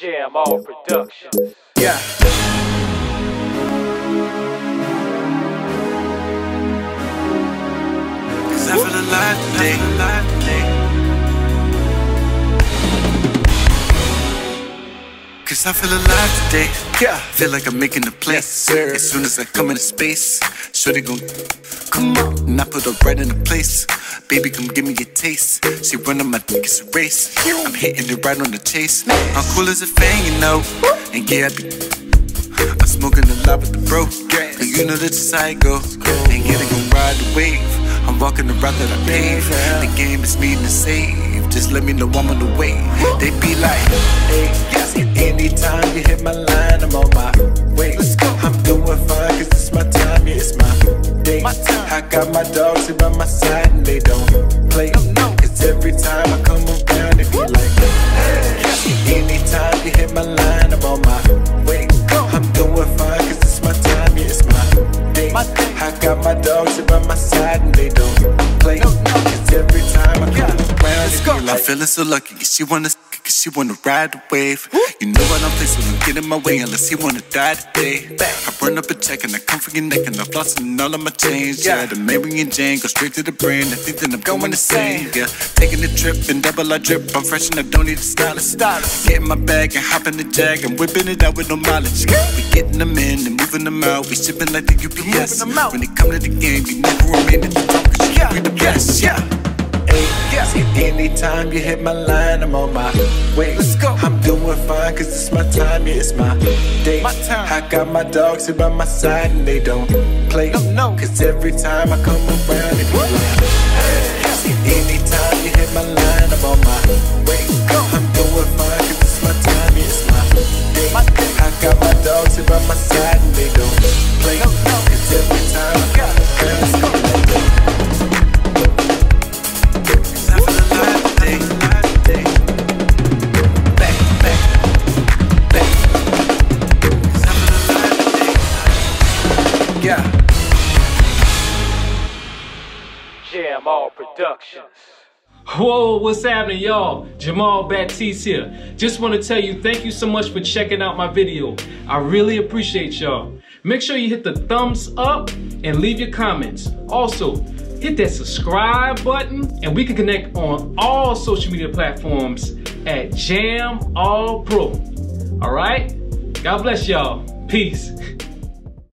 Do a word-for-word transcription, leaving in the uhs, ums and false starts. Jam-All Production. Yeah. Cause I feel alive today. Cause I feel alive today. Yeah. Feel like I'm making a place. As soon as I come into space, shorty gon' come on, and I put her right in the place. Baby, come give me your taste. She run on my dick, it's a race. I'm hitting it right on the chase. I'm cool as a fan, you know. And yeah, I be I'm smoking a lot with the bro, and you know that's how I go. And yeah, they gon' ride the wave. I'm walking the route that I paved. The game is mean to save. Just let me know I'm on the way. They be like, hey, yes. Anytime you hit my line, I'm on my way. Let's go. I'm doing fine, cause it's my time, yeah, it's my day. My time. I got my dogs here by my side, and they don't play. No, no. Cause every time I come around, it be like, hey, yes. Anytime you hit my line, I'm on my way. Go. I'm doing fine, cause it's my time, yeah, it's my day. My day. I got my dogs here by my side, and they don't play. No, no. Cause every time I come around, let's go. Like, I'm feeling so lucky, she wanna cause she wanna ride the wave. You know what I'm facing, so don't get in my way unless you wanna die today. I run up a check and I come for your neck and I'm flossing all of my chains. Yeah, the Mary and Jane go straight to the brain. I think that I'm going insane. Yeah, taking a trip and double I drip. I'm fresh and I don't need a stylist. Get in my bag and hop in the jag. I'm whipping it out with no mileage. We getting them in and moving them out. We shipping like the U P S. When it come to the game, you never remain in the top, cause you be the best. Yeah. Anytime you hit my line, I'm on my way. Let's go. I'm doing fine, cause it's my time, yeah, it's my day. My time. I got my dogs here by my side, and they don't play. No, no. Cause every time I come around, it be like, hey. Anytime you hit my line, I'm on my way. Go. I'm doing fine, cause it's my time, yeah, it's my day. My day. I got my dogs here by my side, and they don't play. No, no. Cause every time I got it, girl, let's go. Yeah. Jam-All Productions. Whoa, what's happening, y'all? Jamal Batiste here. Just want to tell you thank you so much for checking out my video. I really appreciate y'all. Make sure you hit the thumbs up and leave your comments. Also, hit that subscribe button, and we can connect on all social media platforms at Jam All Pro. All right? God bless y'all. Peace.